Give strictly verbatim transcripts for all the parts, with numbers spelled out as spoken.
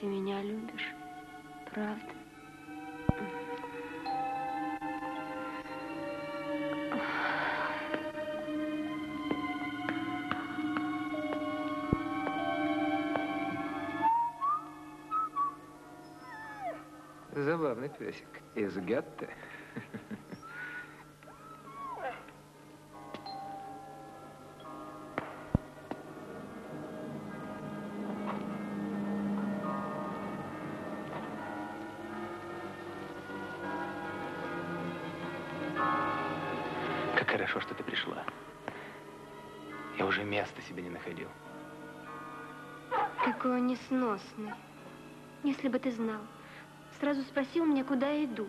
Ты меня любишь, правда? Забавный песик. Из Гетте. Как хорошо, что ты пришла. Я уже места себе не находил. Какой он несносный. Если бы ты знал. Сразу спросил меня, куда я иду.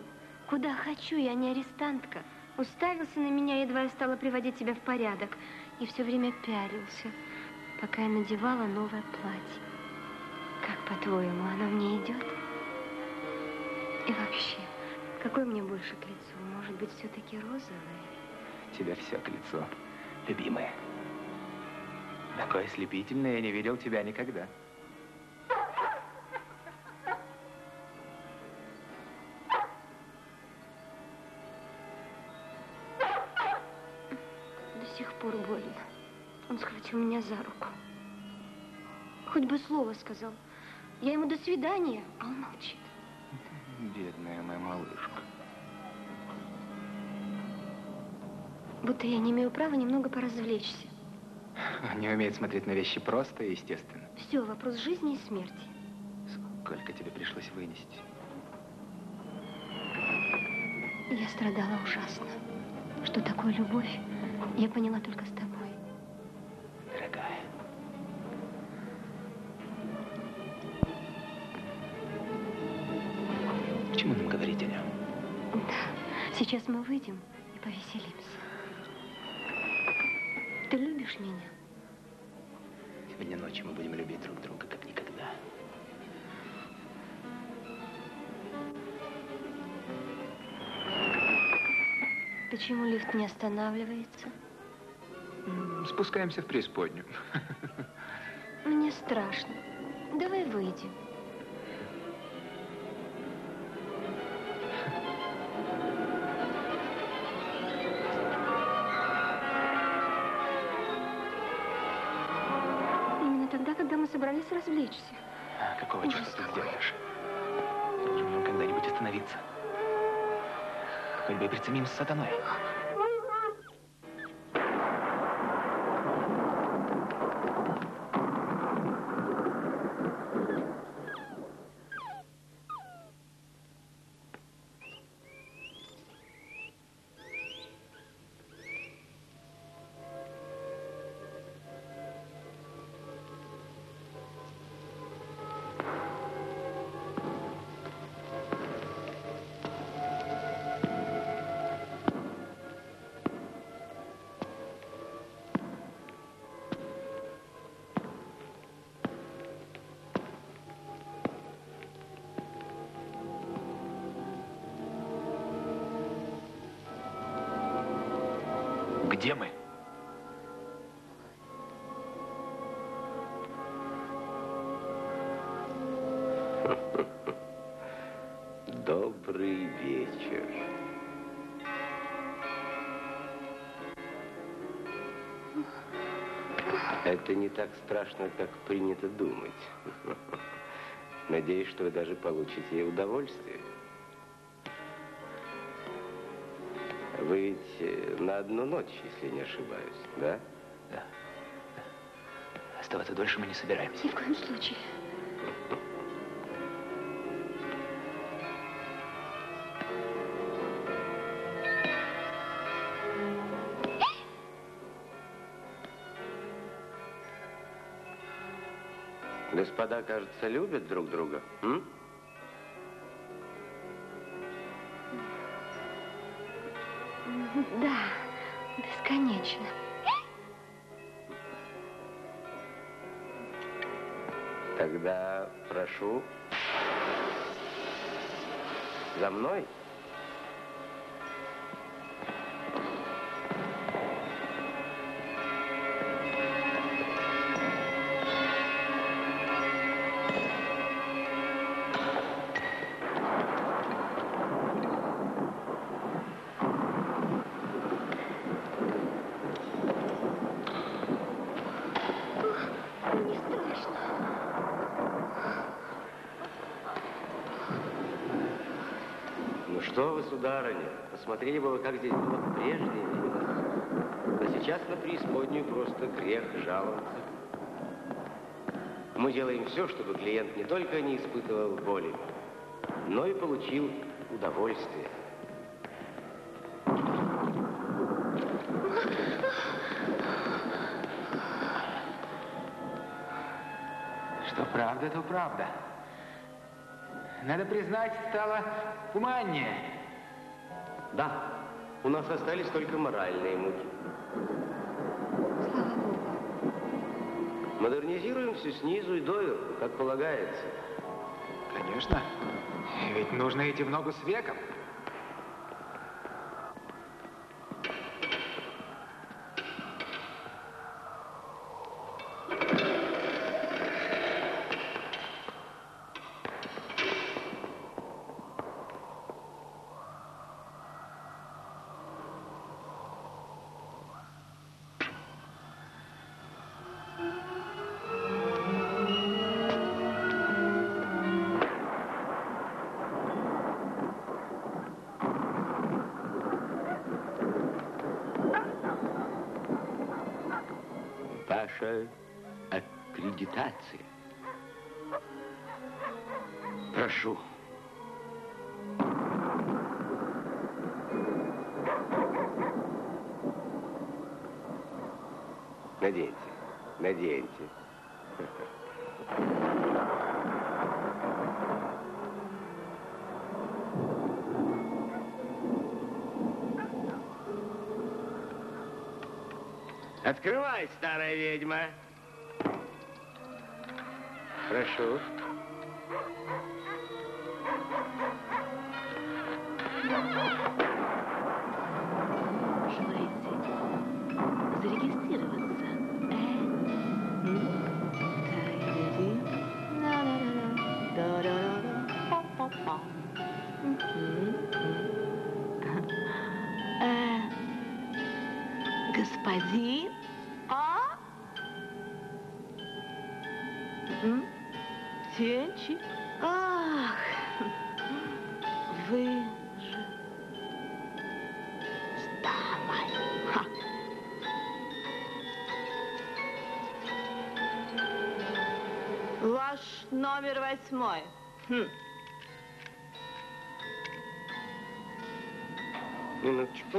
Куда хочу, я не арестантка. Уставился на меня, едва я стала приводить тебя в порядок. И все время пялился, пока я надевала новое платье. Как, по-твоему, оно мне идет? И вообще, какой мне больше к лицу? Может быть, все-таки розовое? Тебя все к лицу, любимая. Такое ослепительное я не видел тебя никогда. Он схватил меня за руку. Хоть бы слово сказал. Я ему до свидания, а он молчит. Бедная моя малышка. Будто я не имею права немного поразвлечься. Он не умеет смотреть на вещи просто и естественно. Все, вопрос жизни и смерти. Сколько тебе пришлось вынести? Я страдала ужасно. Что такое любовь, я поняла только с тобой. Почему нам говорить о нем? Да, сейчас мы выйдем и повеселимся. Ты любишь меня? Сегодня ночью мы будем любить друг друга, как никогда. Почему лифт не останавливается? Спускаемся в преисподнюю. Мне страшно. Давай выйдем. Собрались развлечься. А какого черта ты сделаешь? Должен же когда-нибудь остановиться. Хоть бы и прицемим с сатаной. Где мы? Добрый вечер. Это не так страшно, как принято думать. Надеюсь, что вы даже получите удовольствие. Вы ведь на одну ночь, если не ошибаюсь, да? Да. Оставаться дольше мы не собираемся. Ни в коем случае. Господа, кажется, любят друг друга. М? Да, бесконечно. Тогда прошу за мной. Что вы, сударыня, посмотрели бы вы, как здесь было в прежние времена. А сейчас на преисподнюю просто грех жаловаться. Мы делаем все, чтобы клиент не только не испытывал боли, но и получил удовольствие. Что правда, то правда. Надо признать, стало гуманнее. Да, у нас остались только моральные муки. Слава Богу. Модернизируем все снизу и доверху, как полагается. Конечно. Ведь нужно идти в ногу с веком. Аккредитация. Прошу. Наденьте, наденьте. Открывай, старая ведьма. Прошу. Желаете зарегистрироваться? Господин? Ах, вы же с дамой. Ха. Ваш номер восьмой. Хм. Минуточку.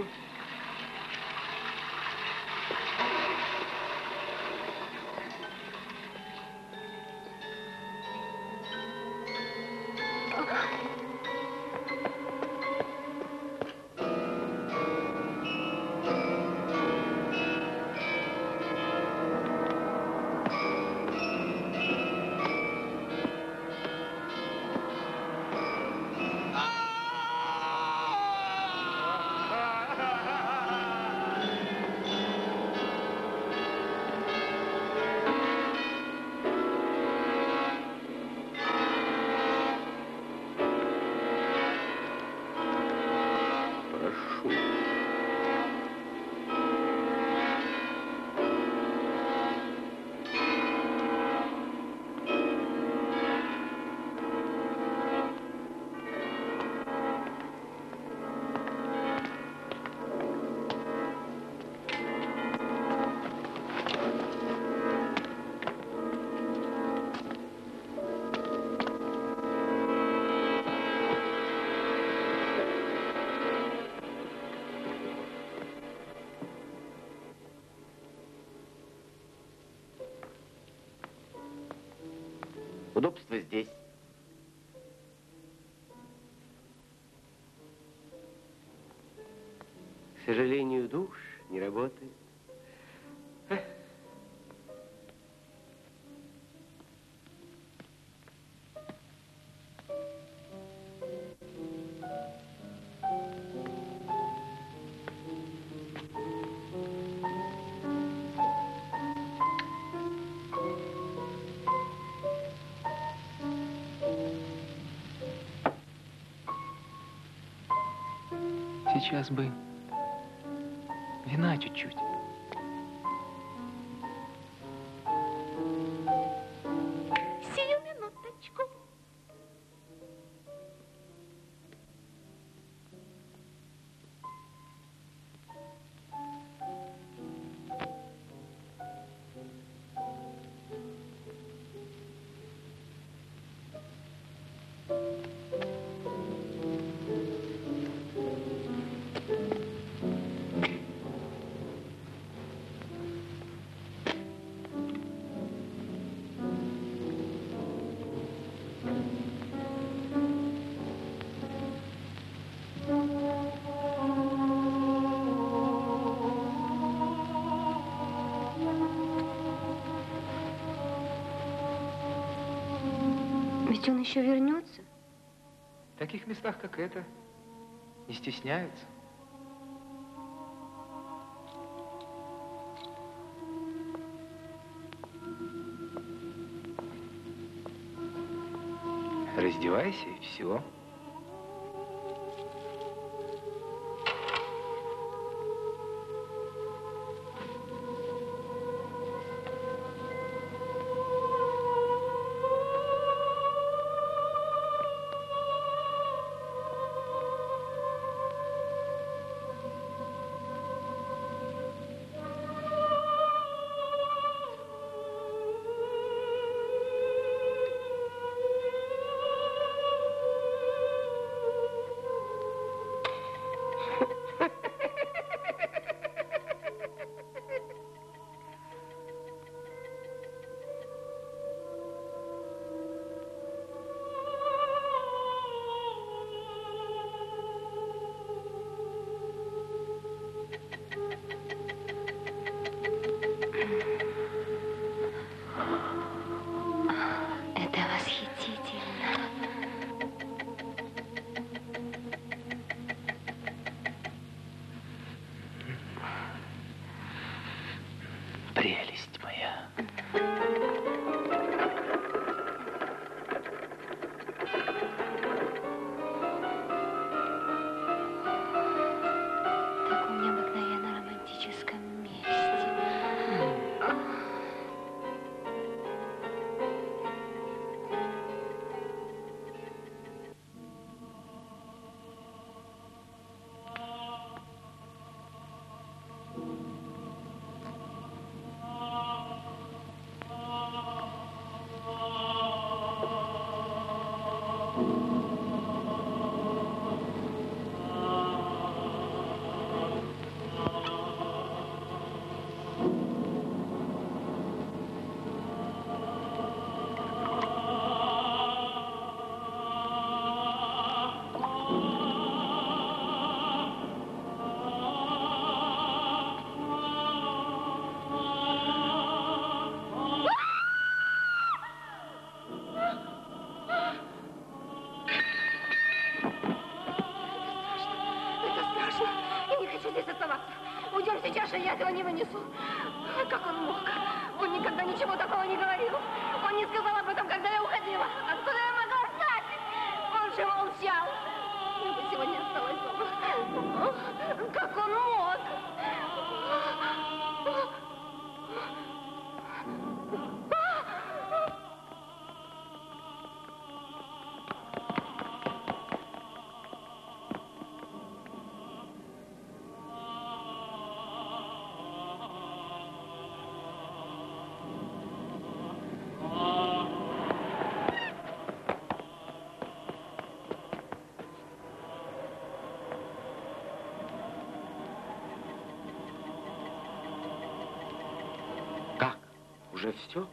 Удобство здесь. К сожалению, душ не работает. А? Сейчас бы вина чуть-чуть. Сию минуточку. Ведь он еще вернется. В таких местах, как это, не стесняются. Раздевайся и все. Я этого не вынесу. Как он мог? Он никогда ничего такого не говорил. Он не сказал об этом, когда я уходила. Откуда я могла знать? Он же молчал. Я бы сегодня осталась дома. Как он мог? Уже все?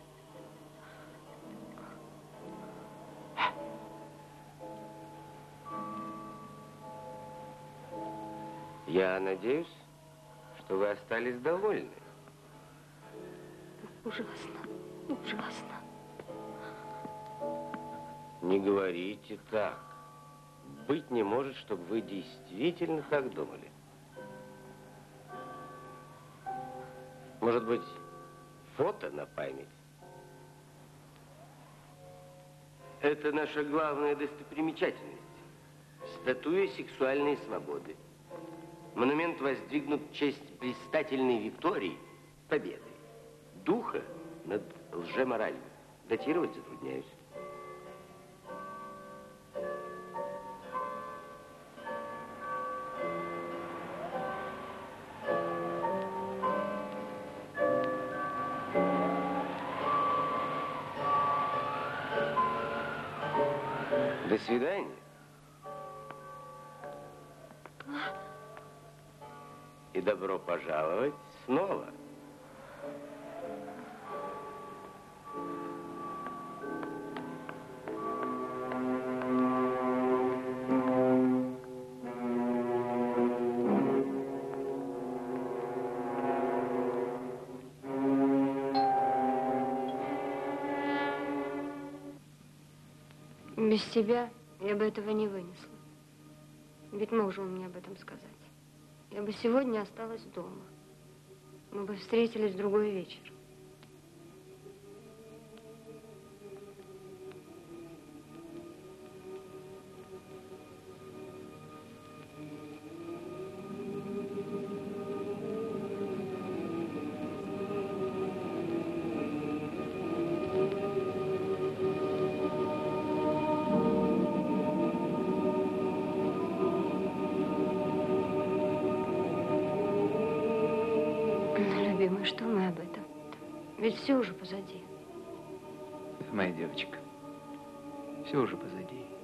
Я надеюсь, что вы остались довольны. Ужасно, ужасно. Не говорите так. Быть не может, чтобы вы действительно так думали. Может быть, фото на память. Это наша главная достопримечательность. Статуя сексуальной свободы. Монумент воздвигнут в честь блистательной Виктории, победы. Духа над лжеморалью. Датировать затрудняюсь. До свидания. И добро пожаловать снова. Без тебя я бы этого не вынесла. Ведь мог же он мне об этом сказать. Я бы сегодня осталась дома. Мы бы встретились в другой вечер. Все уже позади. Моя девочка, все уже позади.